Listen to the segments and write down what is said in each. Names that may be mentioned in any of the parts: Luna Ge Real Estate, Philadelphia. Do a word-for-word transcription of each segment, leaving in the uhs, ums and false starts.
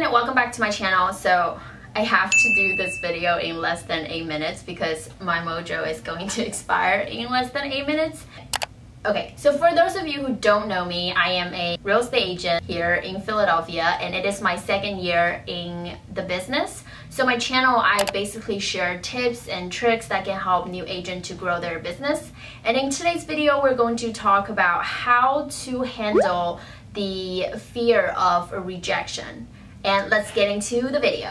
everyone, welcome back to my channel. So I have to do this video in less than eight minutes because my mojo is going to expire in less than eight minutes. Okay, so for those of you who don't know me, I am a real estate agent here in Philadelphia, and it is my second year in the business. So my channel, I basically share tips and tricks that can help new agents to grow their business. And in today's video, we're going to talk about how to handle the fear of rejection. And let's get into the video.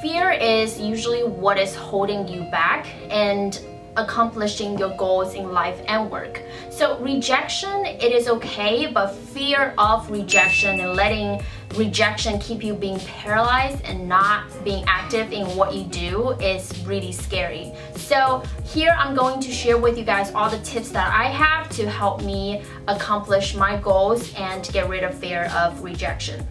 Fear is usually what is holding you back and accomplishing your goals in life and work. So rejection, it is okay, but fear of rejection and letting rejection keep you being paralyzed and not being active in what you do is really scary. So here I'm going to share with you guys all the tips that I have to help me accomplish my goals and get rid of fear of rejection.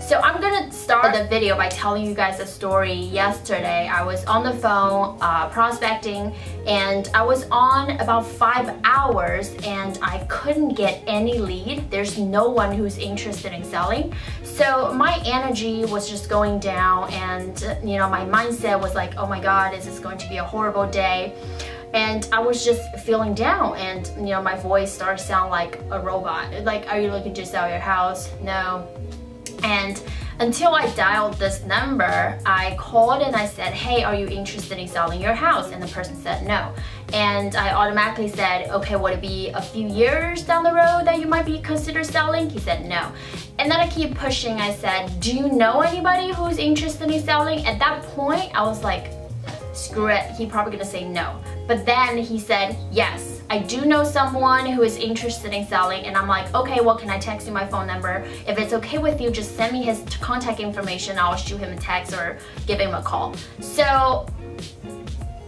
So I'm gonna start the video by telling you guys a story. Yesterday, I was on the phone uh, prospecting, and I was on about five hours and I couldn't get any lead. There's no one who's interested in selling. So my energy was just going down, and you know, my mindset was like, oh my God, is this going to be a horrible day? And I was just feeling down, and you know, my voice started to sound like a robot. Like, are you looking to sell your house? No. And until I dialed this number, I called and I said, hey, are you interested in selling your house? And the person said no. And I automatically said, okay, would it be a few years down the road that you might be considered selling? He said no. And then I keep pushing. I said, do you know anybody who's interested in selling? At that point, I was like, screw it, he's probably gonna say no. But then he said, yes, I do know someone who is interested in selling. And I'm like, okay, well, can I text you my phone number? If it's okay with you, just send me his contact information. I'll shoot him a text or give him a call. So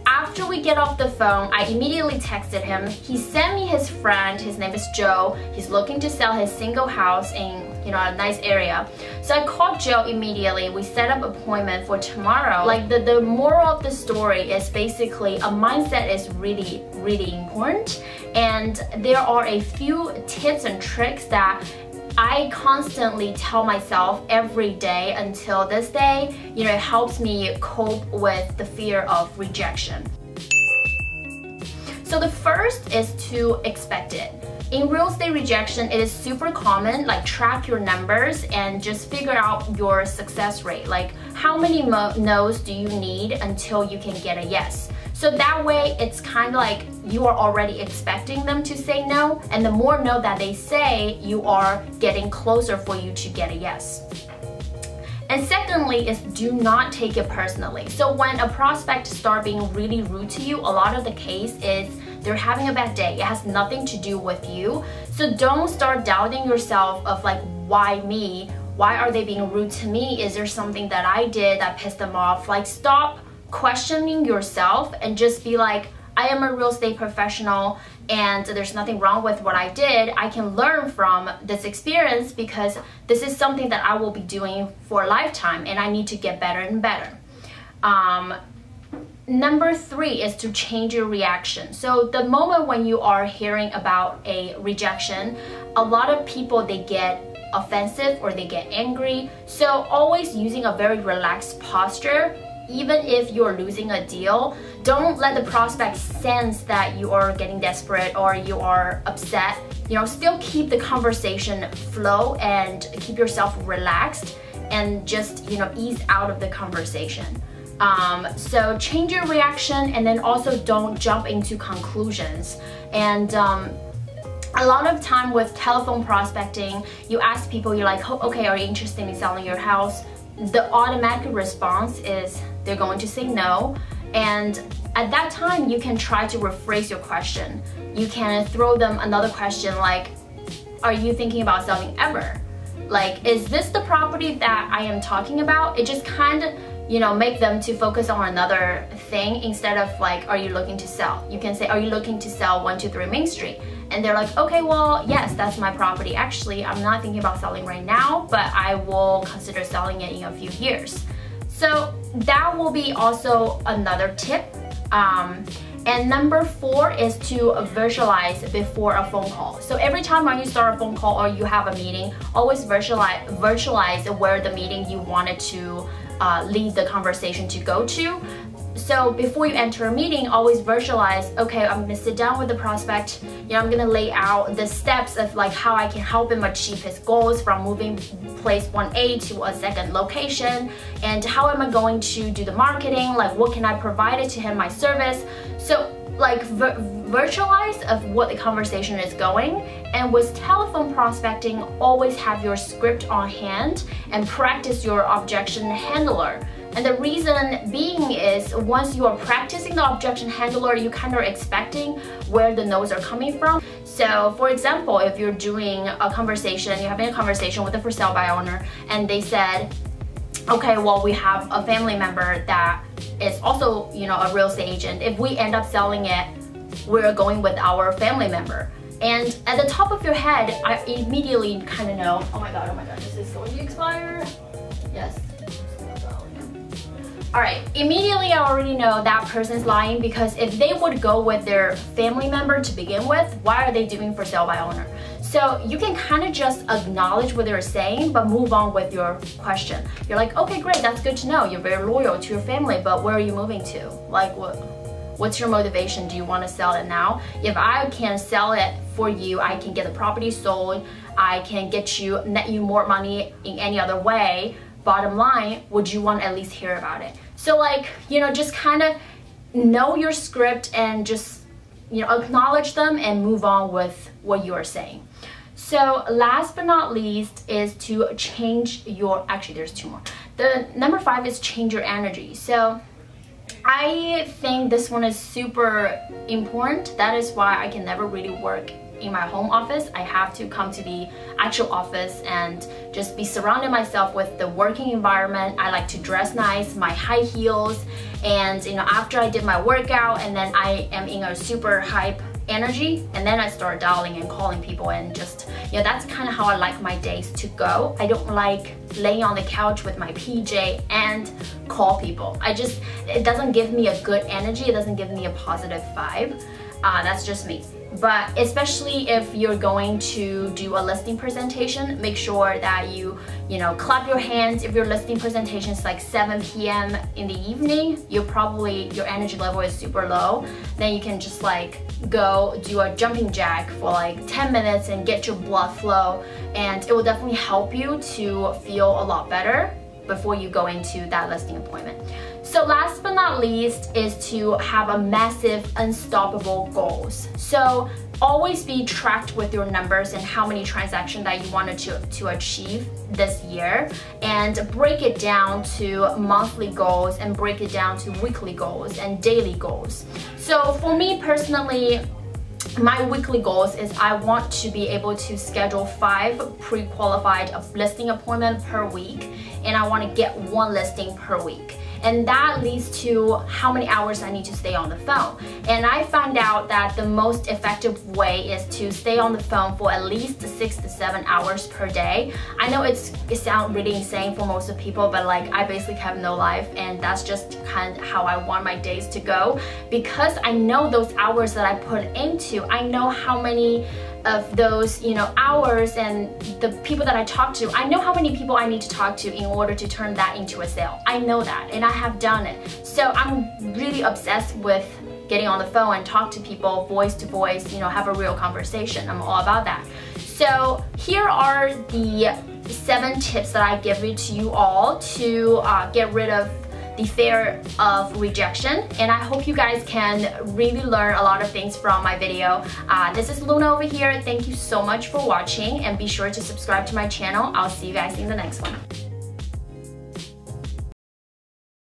after we get off the phone, I immediately texted him. He sent me his friend. His name is Joe. He's looking to sell his single house in, you know, a nice area. So I called Joe immediately. We set up appointment for tomorrow. Like, the, the moral of the story is basically a mindset is really, really important. And there are a few tips and tricks that I constantly tell myself every day until this day. You know, it helps me cope with the fear of rejection. So the first is to expect it. In real estate rejection, it is super common. Like, track your numbers and just figure out your success rate. Like, how many no's do you need until you can get a yes? So that way, it's kind of like you are already expecting them to say no, and the more no that they say, you are getting closer for you to get a yes. And secondly is do not take it personally. So when a prospect starts being really rude to you, a lot of the case is they're having a bad day. It has nothing to do with you. So don't start doubting yourself of like, why me? Why are they being rude to me? Is there something that I did that pissed them off? Like, stop questioning yourself and just be like, I am a real estate professional and there's nothing wrong with what I did. I can learn from this experience because this is something that I will be doing for a lifetime and I need to get better and better. Um, Number three is to change your reaction. So the moment when you are hearing about a rejection, a lot of people, they get offensive or they get angry. So always using a very relaxed posture. Even if you're losing a deal, don't let the prospect sense that you are getting desperate or you are upset. You know, still keep the conversation flow and keep yourself relaxed and just, you know, ease out of the conversation. Um, so change your reaction, and then also don't jump into conclusions. And um, a lot of time with telephone prospecting, you ask people, you're like, okay, are you interested in selling your house? The automatic response is they're going to say no. And at that time, you can try to rephrase your question. You can throw them another question like, are you thinking about selling ever? Like, is this the property that I am talking about? It just kind of, you know, make them to focus on another thing instead of like, are you looking to sell? You can say, are you looking to sell one two three Main Street? And they're like, okay, well, yes, that's my property. Actually, I'm not thinking about selling right now, but I will consider selling it in a few years. So that will be also another tip. Um, and number four is to visualize before a phone call. So every time when you start a phone call or you have a meeting, always visualize, visualize where the meeting you wanted to uh, lead the conversation to go to. So before you enter a meeting, always visualize, okay, I'm gonna sit down with the prospect, you know, I'm gonna lay out the steps of like how I can help him achieve his goals from moving place one A to a second location, and how am I going to do the marketing, like what can I provide it to him, my service. So like vir virtualize of what the conversation is going. And with telephone prospecting, always have your script on hand and practice your objection handler. And the reason being is once you are practicing the objection handler, you kind of expecting where the no's are coming from. So for example, if you're doing a conversation, you're having a conversation with a for sale by owner, and they said, okay, well, we have a family member that is also, you know, a real estate agent. If we end up selling it, we're going with our family member. And at the top of your head, I immediately kind of know, oh my God, oh my God, this is going to expire. Yes. Alright, immediately I already know that person's lying, because if they would go with their family member to begin with, why are they doing for sale by owner? So you can kind of just acknowledge what they're saying, but move on with your question. You're like, okay, great, that's good to know. You're very loyal to your family, but where are you moving to? Like, what, what's your motivation? Do you want to sell it now? If I can sell it for you, I can get the property sold, I can get you, net you more money in any other way. Bottom line, would you want to at least hear about it? So like, you know, just kind of know your script and just, you know, acknowledge them and move on with what you are saying. So last but not least is to change your, actually there's two more. The number five is change your energy. So I think this one is super important. That is why I can never really work in my home office. I have to come to the actual office and just be surrounding myself with the working environment. I like to dress nice, my high heels, and you know, after I did my workout, and then I am in a super hype energy, and then I start dialing and calling people, and just, you know, that's kind of how I like my days to go. I don't like laying on the couch with my P J and call people. I just, it doesn't give me a good energy, it doesn't give me a positive vibe. Uh, that's just me. But especially if you're going to do a listing presentation, make sure that you, you know, clap your hands. If your listing presentation is like seven P M in the evening, you're probably, your energy level is super low. Then you can just like go do a jumping jack for like ten minutes and get your blood flow. And it will definitely help you to feel a lot better before you go into that listing appointment. So last but not least is to have a massive, unstoppable goals. So always be tracked with your numbers and how many transactions that you wanted to, to achieve this year, and break it down to monthly goals, and break it down to weekly goals and daily goals. So for me personally, my weekly goals is I want to be able to schedule five pre-qualified listing appointments per week, and I want to get one listing per week. And that leads to how many hours I need to stay on the phone. And I found out that the most effective way is to stay on the phone for at least six to seven hours per day. I know it's, it sounds really insane for most of people, but like I basically have no life, and that's just kind of how I want my days to go, because I know those hours that I put into, I know how many of those, you know, hours and the people that I talk to, I know how many people I need to talk to in order to turn that into a sale. I know that, and I have done it. So I'm really obsessed with getting on the phone and talk to people voice to voice, you know, have a real conversation. I'm all about that. So here are the seven tips that I give to you all to uh, get rid of the fear of rejection, and I hope you guys can really learn a lot of things from my video. Uh, this is Luna over here. Thank you so much for watching, and be sure to subscribe to my channel. I'll see you guys in the next one.